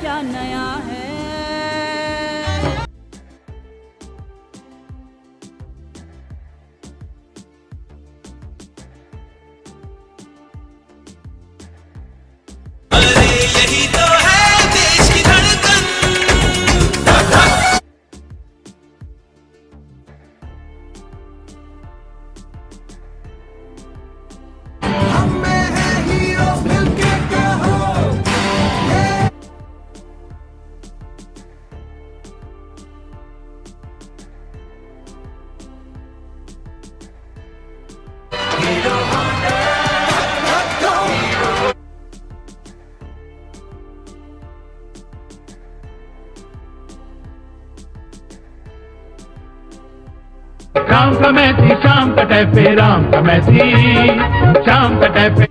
क्या नया है। राम का मैसी श्याम का टैफे, राम का मैसी श्याम का टैफे।